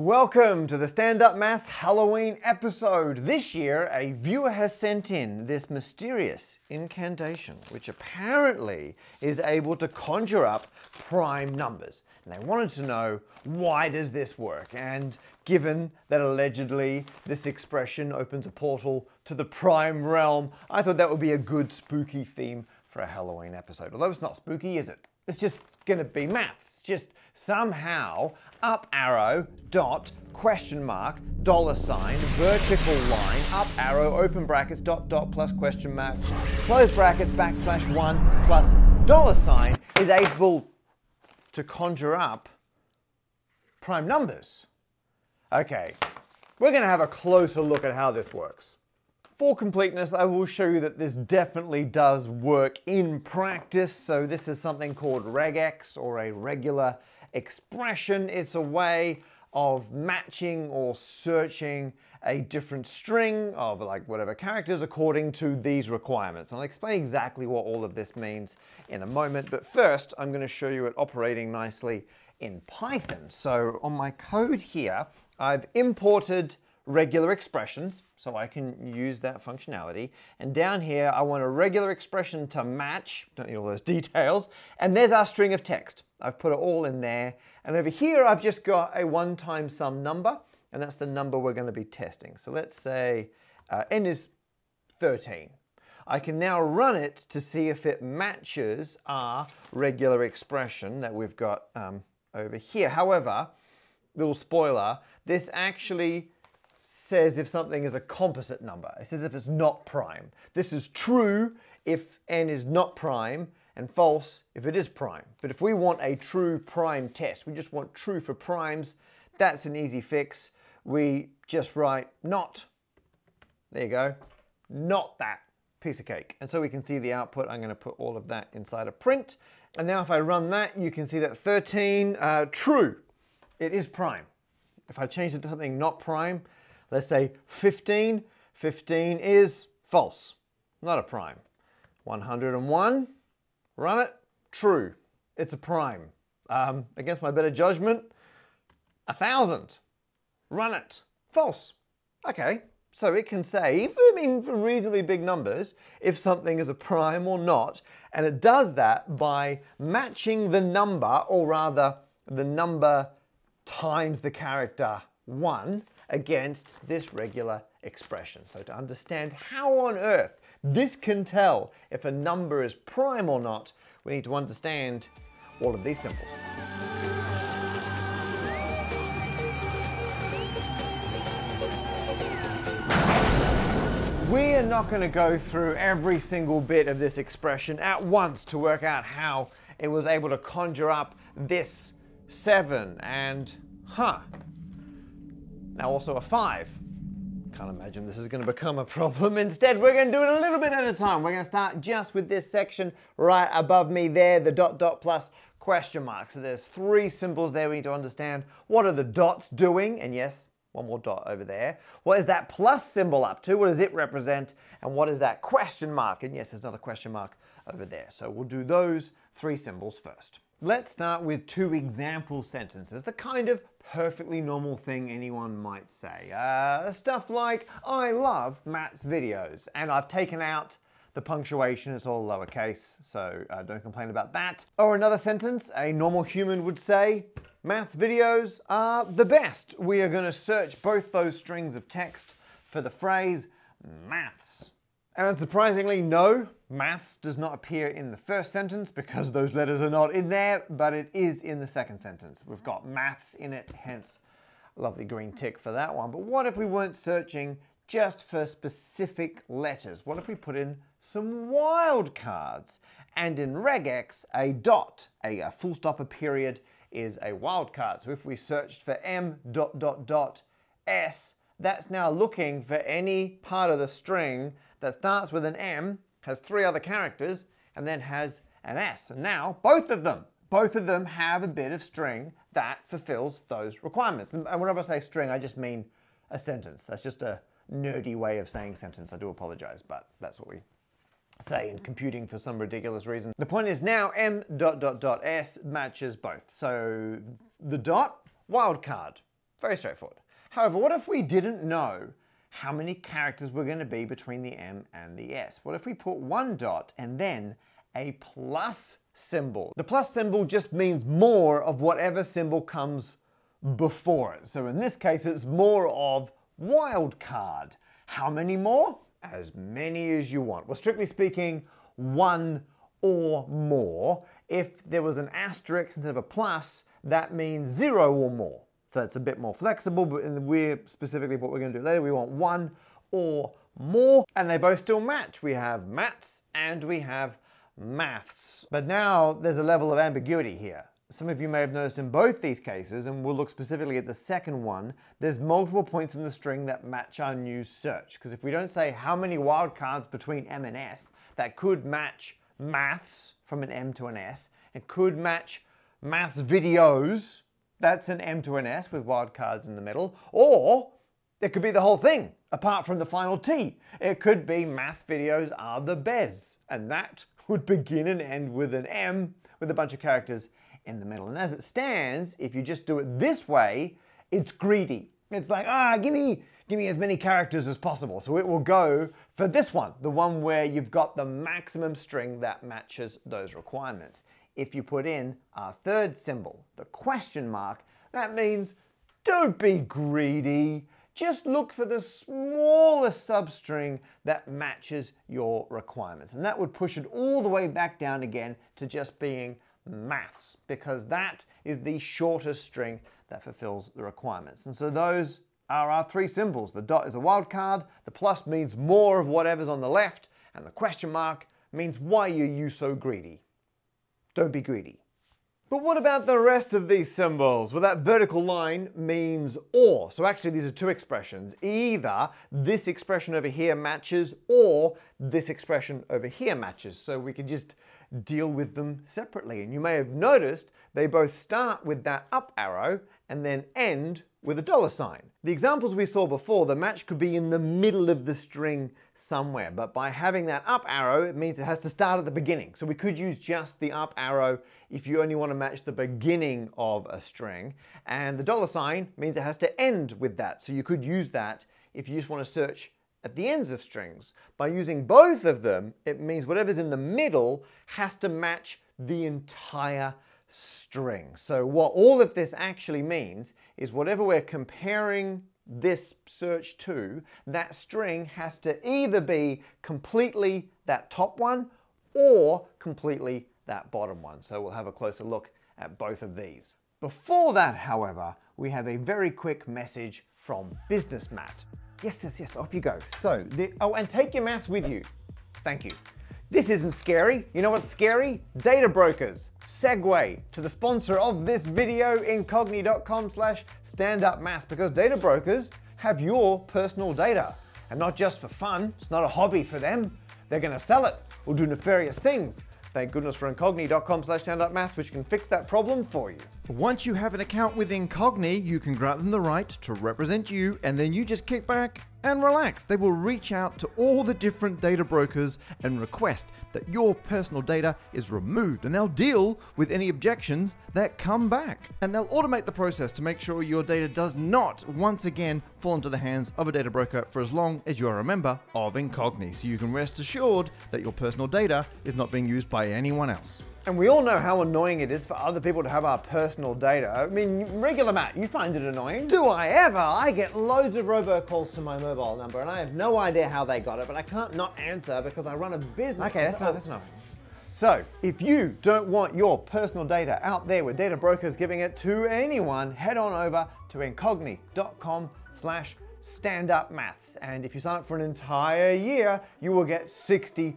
Welcome to the Stand Up Maths Halloween episode. This year, a viewer has sent in this mysterious incantation, which apparently is able to conjure up prime numbers. And they wanted to know, why does this work? And given that allegedly this expression opens a portal to the prime realm, I thought that would be a good spooky theme for a Halloween episode. Although it's not spooky, is it? It's just gonna be maths. Just somehow, up arrow, dot, question mark, dollar sign, vertical line, up arrow, open brackets, dot, dot, plus question mark, close brackets, backslash one, plus dollar sign is able to conjure up prime numbers. Okay, we're gonna have a closer look at how this works. For completeness, I will show you that this definitely does work in practice. So this is something called regex, or a regular expression. It's a way of matching or searching a different string of like whatever characters according to these requirements. I'll explain exactly what all of this means in a moment, but first I'm going to show you it operating nicely in Python. So on my code here, I've imported regular expressions, so I can use that functionality. And down here, I want a regular expression to match, don't need all those details, and there's our string of text. I've put it all in there. And over here, I've just got a one-time sum number, and that's the number we're gonna be testing. So let's say n is 13. I can now run it to see if it matches our regular expression that we've got over here. However, little spoiler, this actually says if something is a composite number. It says if it's not prime. This is true if n is not prime, and false if it is prime. But if we want a true prime test, we just want true for primes, that's an easy fix. We just write not, there you go, not that, piece of cake. And so we can see the output. I'm gonna put all of that inside a print. And now if I run that, you can see that 13, true, it is prime. If I change it to something not prime, let's say 15, 15 is false, not a prime. 101, run it, true, it's a prime. Against my better judgment, 1,000, run it, false. Okay, so it can say, I mean, for reasonably big numbers, if something is a prime or not, and it does that by matching the number, or rather the number times the character 1, against this regular expression. So to understand how on earth this can tell if a number is prime or not, we need to understand all of these symbols. We are not going to go through every single bit of this expression at once to work out how it was able to conjure up this 7 and now also a 5. Can't imagine this is gonna become a problem. Instead, we're gonna do it a little bit at a time. We're gonna start just with this section right above me there, the dot, dot, plus, question mark. So there's 3 symbols there we need to understand. What are the dots doing? And yes, one more dot over there. What is that plus symbol up to? What does it represent? And what is that question mark? And yes, there's another question mark over there. So we'll do those 3 symbols first. Let's start with 2 example sentences, the kind of perfectly normal thing anyone might say. Stuff like, I love Matt's videos, and I've taken out the punctuation, it's all lowercase, so don't complain about that. Or another sentence a normal human would say, Matt's videos are the best. We are gonna search both those strings of text for the phrase maths. And unsurprisingly, no, maths does not appear in the first sentence because those letters are not in there, but it is in the second sentence. We've got maths in it, hence a lovely green tick for that one. But what if we weren't searching just for specific letters? What if we put in some wildcards? And in regex, a dot, a full stop, a period is a wildcard. So if we searched for M dot dot dot S, that's now looking for any part of the string that starts with an M, has 3 other characters, and then has an S. And now both of them have a bit of string that fulfills those requirements. And whenever I say string, I just mean a sentence. That's just a nerdy way of saying sentence. I do apologize, but that's what we say in computing for some ridiculous reason. The point is now M dot dot dot S matches both. So the dot, wildcard, Very straightforward. However, what if we didn't know how many characters were going to be between the M and the S? What if we put one dot and then a plus symbol? The plus symbol just means more of whatever symbol comes before it. So in this case, it's more of wild card. How many more? As many as you want. Well, strictly speaking, one or more. If there was an asterisk instead of a plus, that means zero or more. So it's a bit more flexible, but we're specifically what we're going to do later. We want one or more, and they both still match. We have mats and we have maths. But now there's a level of ambiguity here. Some of you may have noticed in both these cases, and we'll look specifically at the second one, there's multiple points in the string that match our new search. Because if we don't say how many wildcards between M and S, that could match maths from an M to an S. It could match maths videos. That's an M to an S with wildcards in the middle. Or it could be the whole thing, apart from the final T. It could be maths videos are the best. And that would begin and end with an M with a bunch of characters in the middle. And as it stands, if you just do it this way, it's greedy. It's like, give me as many characters as possible. So it will go for this one, the one where you've got the maximum string that matches those requirements. If you put in our third symbol, the question mark, that means don't be greedy. Just look for the smallest substring that matches your requirements. And that would push it all the way back down again to just being maths, because that is the shortest string that fulfills the requirements. And so those are our three symbols. The dot is a wild card, the plus means more of whatever's on the left, and the question mark means why are you so greedy? Don't be greedy. But what about the rest of these symbols? Well, that vertical line means or. So actually these are two expressions. Either this expression over here matches or this expression over here matches. So we can just deal with them separately. And you may have noticed they both start with that up arrow and then end with a dollar sign. The examples we saw before, the match could be in the middle of the string somewhere, but by having that up arrow, it means it has to start at the beginning. So we could use just the up arrow if you only want to match the beginning of a string, and the dollar sign means it has to end with that. So you could use that if you just want to search at the ends of strings. By using both of them, it means whatever's in the middle has to match the entire string. So what all of this actually means is whatever we're comparing this search to, that string has to either be completely that top one or completely that bottom one. So we'll have a closer look at both of these. Before that, however, we have a very quick message from Business Matt. Yes, off you go. So, and take your maths with you. Thank you. This isn't scary. You know what's scary? Data brokers. Segue to the sponsor of this video, incogni.com/standupmaths, because data brokers have your personal data. And not just for fun. It's not a hobby for them. They're going to sell it or do nefarious things. Thank goodness for incogni.com/standupmaths, which can fix that problem for you. Once you have an account with Incogni, you can grant them the right to represent you, and then you just kick back and relax. They will reach out to all the different data brokers and request that your personal data is removed, and they'll deal with any objections that come back. And they'll automate the process to make sure your data does not once again fall into the hands of a data broker for as long as you are a member of Incogni. So you can rest assured that your personal data is not being used by anyone else. And we all know how annoying it is for other people to have our personal data. I mean, regular Matt, you find it annoying. Do I ever? I get loads of robocalls to my mobile number and I have no idea how they got it, but I can't not answer because I run a business. Okay, that's enough. So, if you don't want your personal data out there with data brokers giving it to anyone, head on over to incogni.com/standupmaths. And if you sign up for an entire year, you will get 60%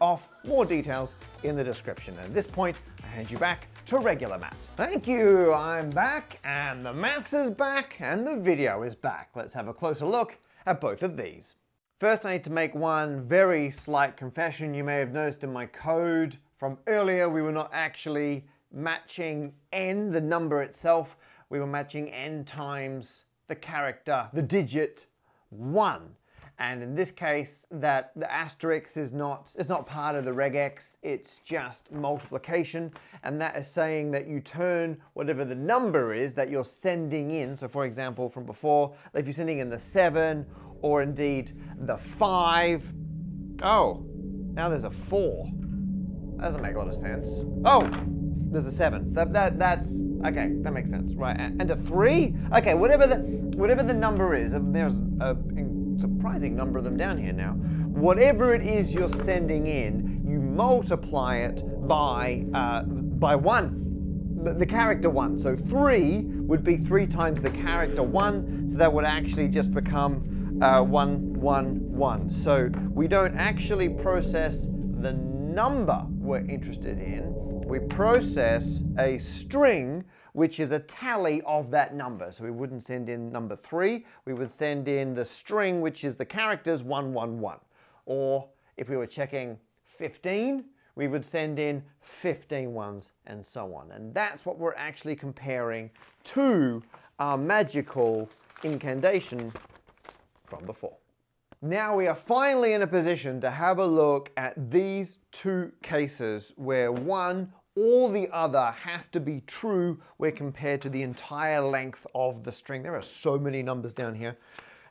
off. More details in the description. And at this point, I hand you back to regular Matt. Thank you, I'm back, and the maths is back, and the video is back. Let's have a closer look at both of these. First, I need to make one very slight confession. You may have noticed in my code from earlier, we were not actually matching N, the number itself. We were matching N times the character, the digit 1. And in this case, that the asterisk is not part of the regex, it's just multiplication. And that is saying that you turn whatever the number is that you're sending in. So for example, from before, if you're sending in the 7 or indeed the 5. Oh, now there's a 4. That doesn't make a lot of sense. Oh, there's a 7. That's okay, that makes sense, right? And a 3? Okay, whatever the number is, there's a surprising number of them down here now. Whatever it is you're sending in, you multiply it by 1, the character 1. So 3 would be 3 times the character 1, so that would actually just become 1, 1, 1. So we don't actually process the number we're interested in, we process a string, which is a tally of that number. So we wouldn't send in number 3, we would send in the string, which is the characters 1, 1, 1. Or if we were checking 15, we would send in 15 ones and so on. And that's what we're actually comparing to our magical incantation from before. Now we are finally in a position to have a look at these two cases where one or the other has to be true where compared to the entire length of the string. There are so many numbers down here.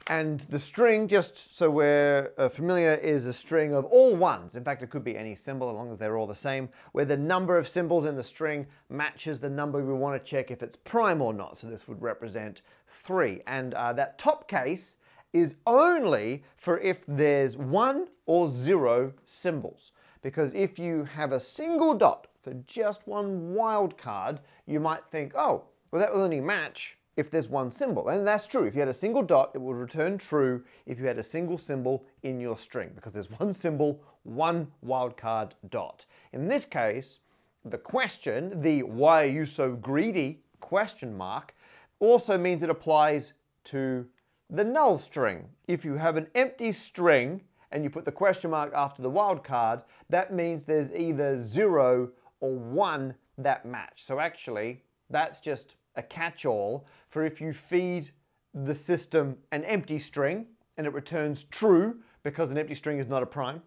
And the string, just so we're familiar, is a string of all ones. In fact, it could be any symbol as long as they're all the same, where the number of symbols in the string matches the number we want to check if it's prime or not. So this would represent 3. And that top case is only for if there's 1 or 0 symbols. Because if you have a single dot for just one wild card, you might think, oh, well, that will only match if there's 1 symbol. And that's true. If you had a single dot, it would return true if you had a single symbol in your string, because there's 1 symbol, 1 wildcard dot. In this case, the question, the why are you so greedy question mark, also means it applies to the null string. If you have an empty string and you put the question mark after the wildcard, that means there's either 0 or 1 that match. So actually, that's just a catch-all for if you feed the system an empty string and it returns true because an empty string is not a prime,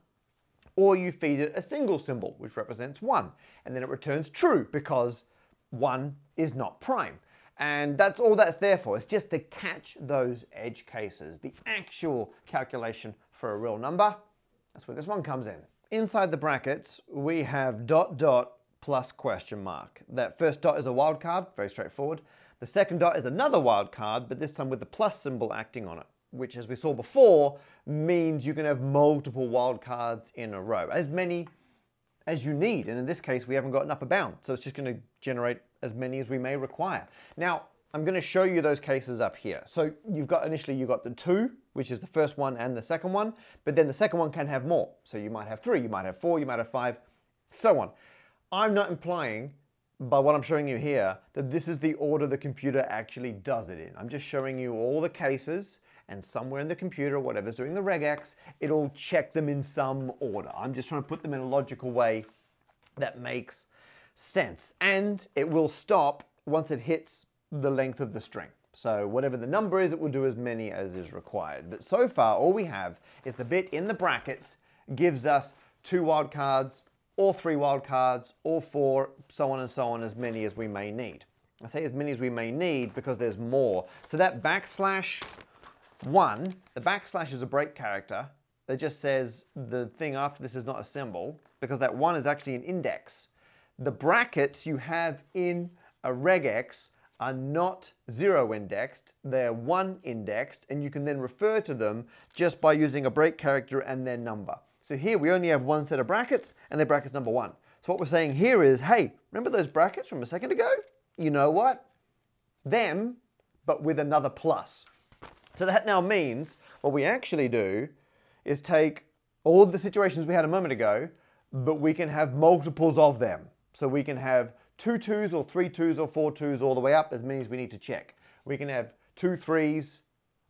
or you feed it a single symbol which represents 1 and then it returns true because 1 is not prime. And that's all that's there for. It's just to catch those edge cases. The actual calculation for a real number, that's where this one comes in. Inside the brackets, we have ... plus question mark. That first dot is a wild card, very straightforward. The second dot is another wild card, but this time with the plus symbol acting on it, which, as we saw before, means you can have multiple wild cards in a row, as many as you need. And in this case, we haven't got an upper bound, so it's just going to generate as many as we may require. Now, I'm going to show you those cases up here. So you've got the 2, which is the first one and the second one, but then the second one can have more. So you might have 3, you might have 4, you might have 5, so on. I'm not implying by what I'm showing you here that this is the order the computer actually does it in. I'm just showing you all the cases, and somewhere in the computer, whatever's doing the regex, it'll check them in some order. I'm just trying to put them in a logical way that makes sense. And it will stop once it hits the length of the string. So whatever the number is, it will do as many as is required. But so far, all we have is the bit in the brackets gives us 2 wildcards, or 3 wildcards, or 4, so on and so on, as many as we may need. I say as many as we may need because there's more. So that \1, the backslash is a break character that just says the thing after this is not a symbol, because that 1 is actually an index. The brackets you have in a regex are not 0 indexed, they're 1 indexed, and you can then refer to them just by using a break character and their number. So here we only have 1 set of brackets, and they're brackets number 1. So what we're saying here is, hey, remember those brackets from a second ago? You know what? Them, but with another plus. So that now means what we actually do is take all the situations we had a moment ago, but we can have multiples of them. So we can have 2 2s or 3 2s or 4 2s all the way up, as many as we need to check. We can have 2 3s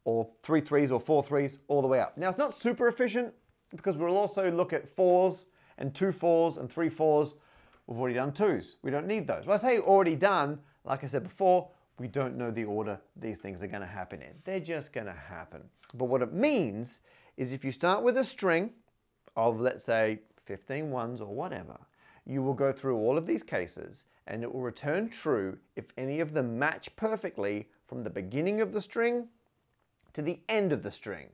or 3 3s or 4 3s all the way up. Now, it's not super efficient because we'll also look at 4s and 2 4s and 3 4s. We've already done 2s. We don't need those. When I say already done, like I said before, We don't know the order these things are going to happen in. They're just going to happen. But what it means is if you start with a string of, let's say, 15 ones or whatever, you will go through all of these cases and it will return true if any of them match perfectly from the beginning of the string to the end of the string.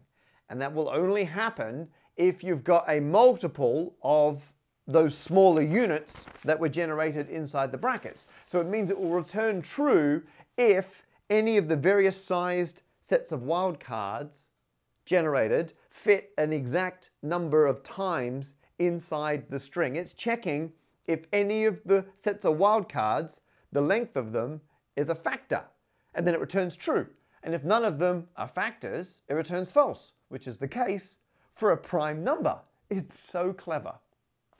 And that will only happen if you've got a multiple of those smaller units that were generated inside the brackets. So it means it will return true if any of the various sized sets of wildcards generated fit an exact number of times inside the string. It's checking if any of the sets of wildcards, the length of them, is a factor, and then it returns true. And if none of them are factors, it returns false, which is the case for a prime number. It's so clever.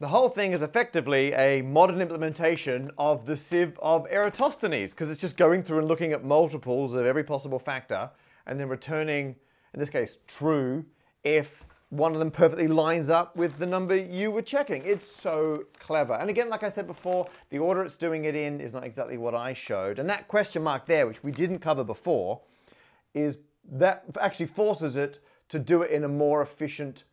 The whole thing is effectively a modern implementation of the sieve of Eratosthenes, because it's just going through and looking at multiples of every possible factor and then returning, in this case, true, if one of them perfectly lines up with the number you were checking. It's so clever. And again, like I said before, the order it's doing it in is not exactly what I showed. And that question mark there, which we didn't cover before, is that actually forces it to do it in a more efficient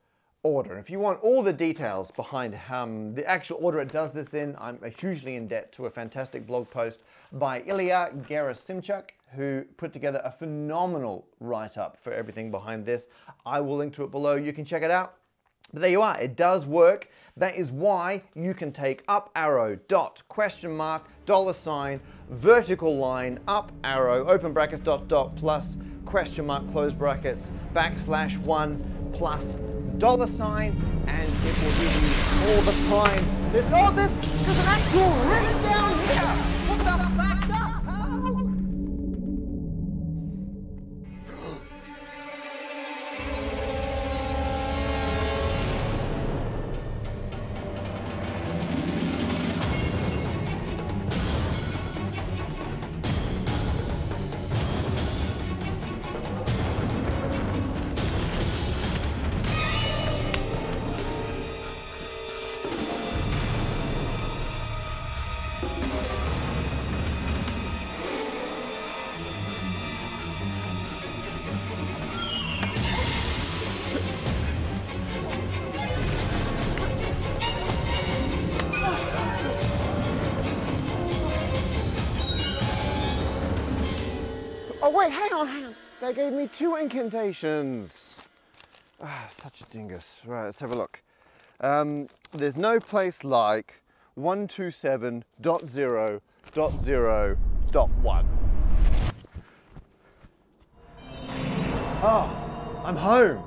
order. If you want all the details behind the actual order it does this in, I'm hugely in debt to a fantastic blog post by Illya Gerasymchuk, who put together a phenomenal write-up for everything behind this. I will link to it below. You can check it out. But there you are. It does work. That is why you can take up arrow, dot, question mark, $, vertical line, up arrow, open brackets, dot, dot, plus, question mark, close brackets, \1, plus, $, and it will give you all the time. There's all this, there's an actual ring down here. What the fuck? Wait, hang on, hang on. They gave me 2 incantations. Ah, such a dingus. Right, let's have a look. There's no place like 127.0.0.1. Oh, I'm home.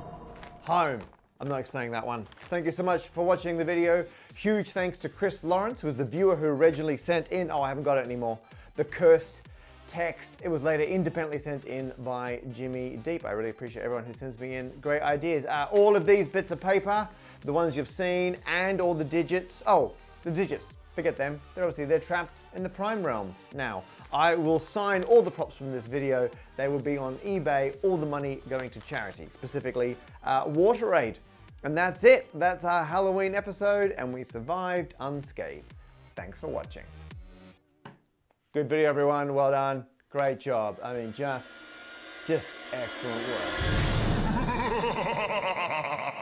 Home. I'm not explaining that one. Thank you so much for watching the video. Huge thanks to Chris Lawrence, who was the viewer who originally sent in, oh, I haven't got it anymore, the cursed text. It was later independently sent in by Jimmy Deep. I really appreciate everyone who sends me in great ideas. All of these bits of paper, the ones you've seen, and all the digits. Oh, the digits, forget them. They're trapped in the prime realm now. I will sign all the props from this video. They will be on eBay, all the money going to charity, specifically WaterAid. And that's it. That's our Halloween episode, and we survived unscathed. Thanks for watching. Good video, everyone. Well done. Great job. I mean, just excellent work.